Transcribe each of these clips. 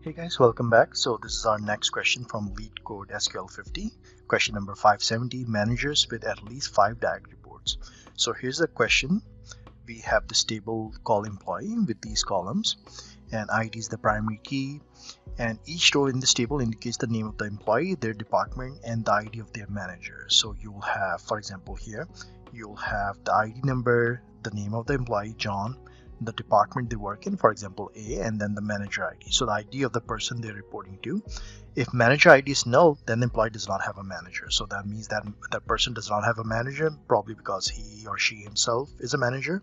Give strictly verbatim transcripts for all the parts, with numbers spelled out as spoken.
Hey guys, welcome back. So this is our next question from LeetCode S Q L fifty. Question number five seventy, managers with at least five direct reports. So here's the question. We have this table called employee with these columns, and I D is the primary key, and each row in this table indicates the name of the employee, their department, and the I D of their manager. So you'll have, for example, here you'll have the I D number, the name of the employee, John, the department they work in, for example A, and then the manager I D, so the I D of the person they're reporting to. If manager I D is null, then the employee does not have a manager, so that means that that person does not have a manager, probably because he or she himself is a manager.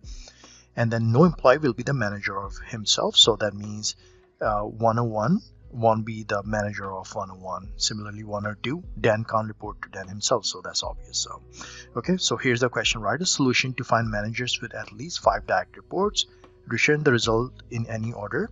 And then no employee will be the manager of himself, so that means uh, one oh one won't be the manager of one oh one. Similarly, one oh two, Dan can't report to Dan himself, so that's obvious. So okay, so here's the question. Write a solution to find managers with at least five direct reports. Return the result in any order.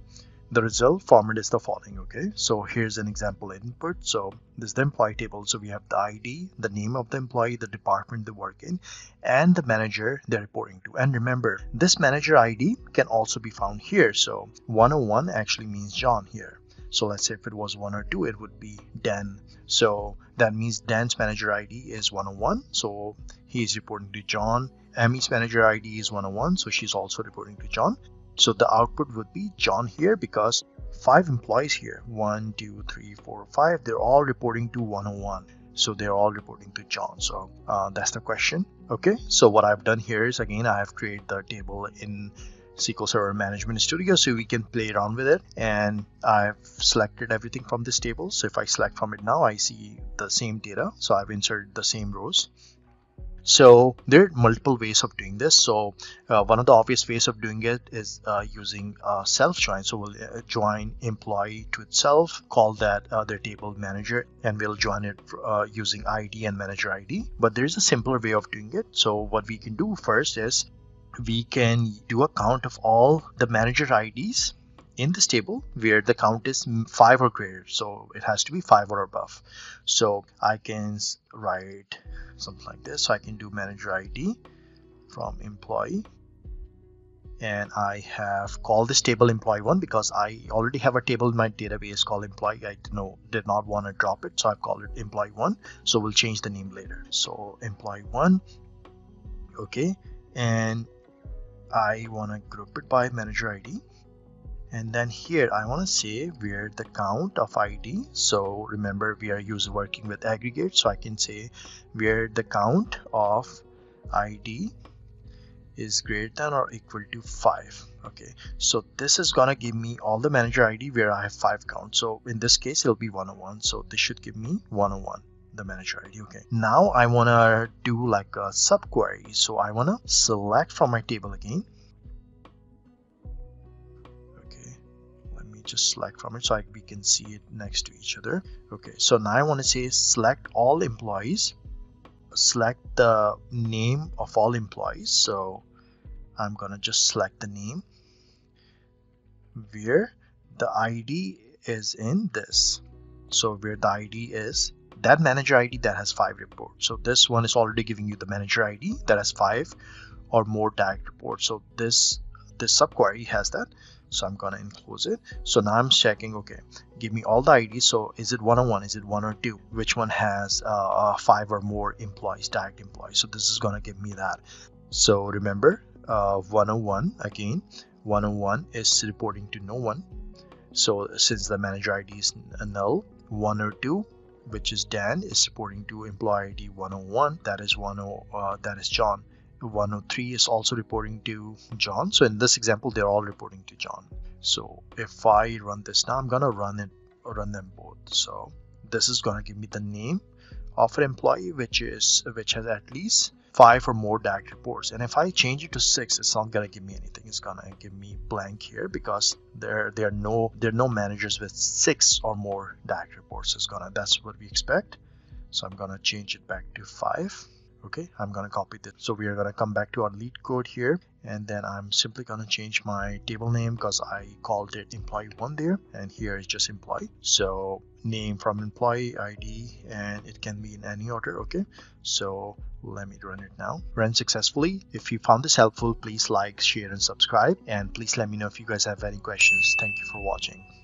The result format is the following. Okay, so here's an example input. So this is the employee table, so we have the I D, the name of the employee, the department they work in, and the manager they're reporting to. And remember, this manager I D can also be found here. So one oh one actually means John here, so let's say if it was one oh two, it would be Dan, so that means Dan's manager I D is one oh one, so he is reporting to John. Amy's manager I D is one oh one, so she's also reporting to John. So the output would be John here, because five employees here, one, two, three, four, five, they're all reporting to one oh one. So they're all reporting to John. So uh, that's the question. Okay, so what I've done here is, again, I have created the table in S Q L Server Management Studio so we can play around with it, and I've selected everything from this table. So if I select from it now, I see the same data, so I've inserted the same rows. So there are multiple ways of doing this. So uh, one of the obvious ways of doing it is uh, using uh, self join. So we'll uh, join employee to itself, call that uh, their table manager, and we'll join it uh, using I D and manager I D. But there's a simpler way of doing it. So what we can do first is we can do a count of all the manager I Ds in this table where the count is five or greater, so it has to be five or above. So I can write something like this. So I can do manager I D from employee, and I have called this table employee one because I already have a table in my database called employee. I did, know, did not want to drop it, so I've called it employee one, so we'll change the name later. So employee one, okay, and I want to group it by manager I D. And then here I want to say where the count of I D. So remember, we are used working with aggregate, so I can say where the count of I D is greater than or equal to five. Okay, so this is gonna give me all the manager I D where I have five counts. So in this case, it'll be one oh one. So this should give me one oh one, the manager I D. Okay, now I wanna do like a subquery. So I wanna select from my table again. Just select from it so I, we can see it next to each other. Okay, so now I want to say select all employees, select the name of all employees. So I'm gonna just select the name where the I D is in this. So where the I D is, that manager I D that has five reports. So this one is already giving you the manager I D that has five or more direct reports. So this this subquery has that. So I'm gonna enclose it. So now I'm checking, okay, give me all the I Ds. So is it one oh one, is it one oh two, which one has uh, five or more employees, direct employees? So this is gonna give me that. So remember, uh, one oh one, again, one oh one is reporting to no one, so since the manager I D is null. One oh two, which is Dan, is reporting to employee I D one oh one, that is one oh uh, that is John. One oh three is also reporting to John, so in this example they're all reporting to John. So if I run this now, I'm gonna run it run them both. So this is gonna give me the name of an employee which is which has at least five or more direct reports, and if I change it to six, it's not gonna give me anything. It's gonna give me blank here because there there are no there are no managers with six or more direct reports. It's gonna that's what we expect. So I'm gonna change it back to five. Okay, I'm gonna copy this. So we are gonna come back to our LeetCode here, and then I'm simply gonna change my table name because I called it employee one there, and here is just employee. So name from employee I D, and it can be in any order. Okay, so let me run it now. Ran successfully. If you found this helpful, please like, share, and subscribe, and please let me know if you guys have any questions. Thank you for watching.